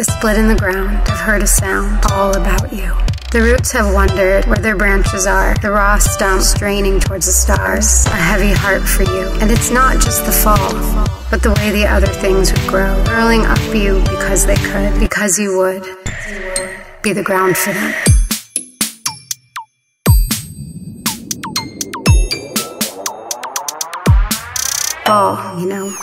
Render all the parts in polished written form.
The split in the ground have heard a sound all about you. The roots have wondered where their branches are, the raw stump straining towards the stars, a heavy heart for you. And it's not just the fall, but the way the other things would grow, curling up you because they could, because you would be the ground for them. Fall, you know.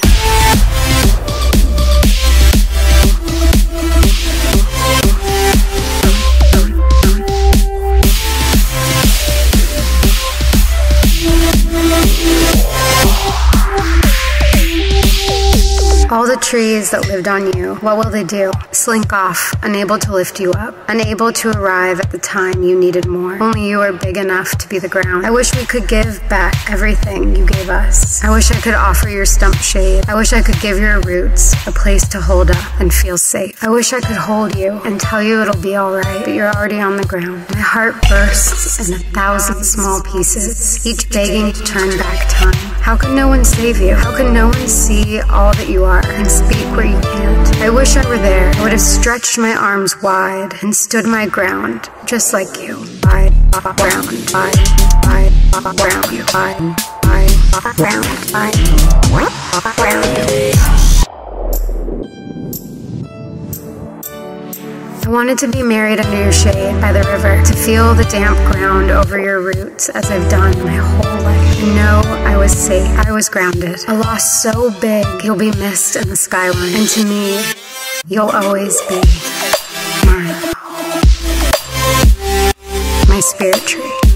All the trees that lived on you, what will they do? Slink off, unable to lift you up, unable to arrive at the time you needed more. Only you are big enough to be the ground. I wish we could give back everything you gave us. I wish I could offer your stump shade. I wish I could give your roots a place to hold up and feel safe. I wish I could hold you and tell you it'll be alright, but you're already on the ground. My heart bursts in a thousand small pieces, each begging to turn back time. How can no one save you? How can no one see all that you are and speak where you can't? I wish I were there. I would have stretched my arms wide and stood my ground, just like you. I wanted to be married under your shade by the river, to feel the damp ground over your roots as I've done my whole life. And know I was safe. I was grounded. A loss so big, you'll be missed in the skyline. And to me, you'll always be mine. My spirit tree.